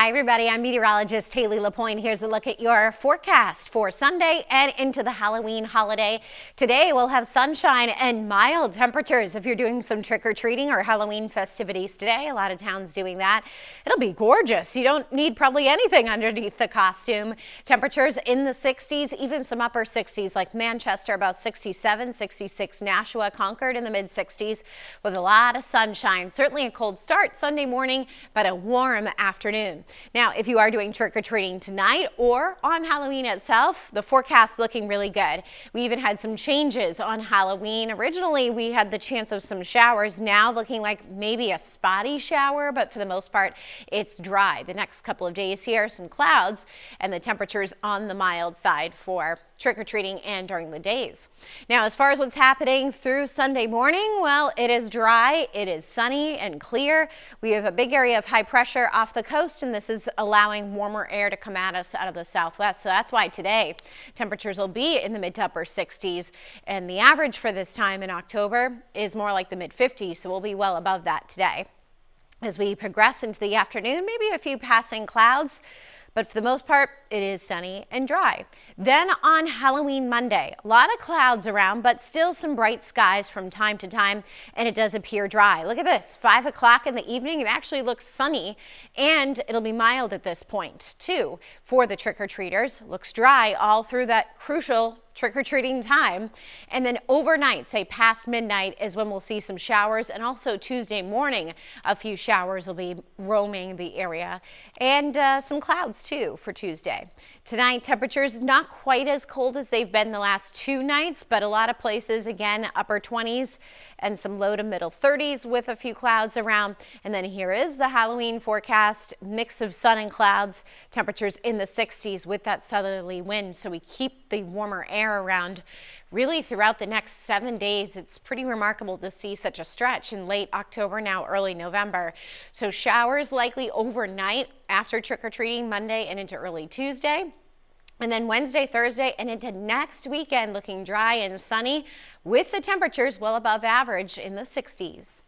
Hi, everybody. I'm meteorologist Haley Lapointe. Here's a look at your forecast for Sunday and into the Halloween holiday. Today, we'll have sunshine and mild temperatures if you're doing some trick-or-treating or Halloween festivities today. A lot of towns doing that. It'll be gorgeous. You don't need probably anything underneath the costume. Temperatures in the 60s, even some upper 60s like Manchester, about 67, 66, Nashua, Concord in the mid-60s with a lot of sunshine. Certainly a cold start Sunday morning, but a warm afternoon. Now, if you are doing trick-or-treating tonight or on Halloween itself, the forecast looking really good. We even had some changes on Halloween. Originally, we had the chance of some showers, now looking like maybe a spotty shower, but for the most part, it's dry. The next couple of days here, some clouds and the temperatures on the mild side for trick-or-treating and during the days. Now, as far as what's happening through Sunday morning, well, it is dry, it is sunny and clear. We have a big area of high pressure off the coast, and this is allowing warmer air to come at us out of the southwest. So that's why today temperatures will be in the mid to upper 60s, and the average for this time in October is more like the mid 50s, so we'll be well above that today. As we progress into the afternoon, maybe a few passing clouds, but for the most part, it is sunny and dry. Then on Halloween Monday, a lot of clouds around, but still some bright skies from time to time, and it does appear dry. Look at this, 5 o'clock in the evening, it actually looks sunny, and it'll be mild at this point, too, for the trick-or-treaters. Looks dry all through that crucial trick-or-treating time. And then overnight, say past midnight, is when we'll see some showers, and also Tuesday morning a few showers will be roaming the area, and some clouds too for Tuesday. Tonight, temperatures not quite as cold as they've been the last two nights, but a lot of places again upper 20s and some low to middle 30s with a few clouds around. And then here is the Halloween forecast, mix of sun and clouds, temperatures in the 60s with that southerly wind, so we keep the warmer air around really throughout the next 7 days. It's pretty remarkable to see such a stretch in late October, now early November. So showers likely overnight after trick-or-treating Monday and into early Tuesday. And then Wednesday, Thursday, and into next weekend looking dry and sunny with the temperatures well above average in the 60s.